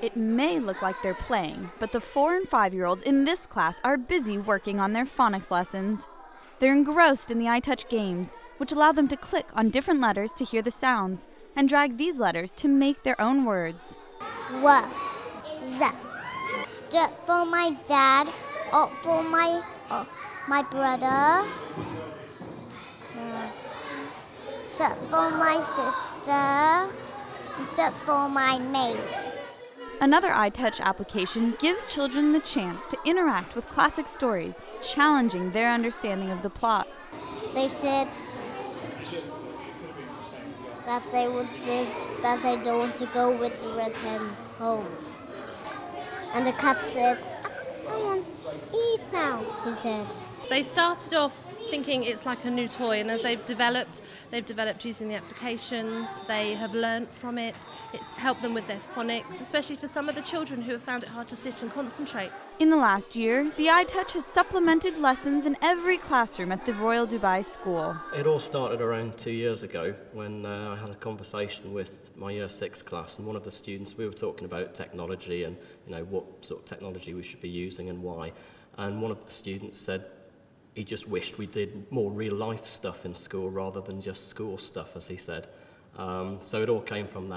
It may look like they're playing, but the 4- and 5-year-olds in this class are busy working on their phonics lessons. They're engrossed in the iTouch games, which allow them to click on different letters to hear the sounds, and drag these letters to make their own words. W, Z. D for my dad, O for my brother, S for my sister, and S for my mate. Another iTouch application gives children the chance to interact with classic stories, challenging their understanding of the plot. They said that they don't want to go with the red hen home. And the cat said, "I want to eat now," he said. They started off thinking it's like a new toy, and as they've developed using the applications. They have learnt from it. It's helped them with their phonics, especially for some of the children who have found it hard to sit and concentrate. In the last year, the iTouch has supplemented lessons in every classroom at the Royal Dubai School. It all started around 2 years ago when I had a conversation with my Year 6 class, and one of the students, we were talking about technology and what sort of technology we should be using and why, and one of the students said he just wished we did more real-life stuff in school rather than just school stuff, as he said. So it all came from that.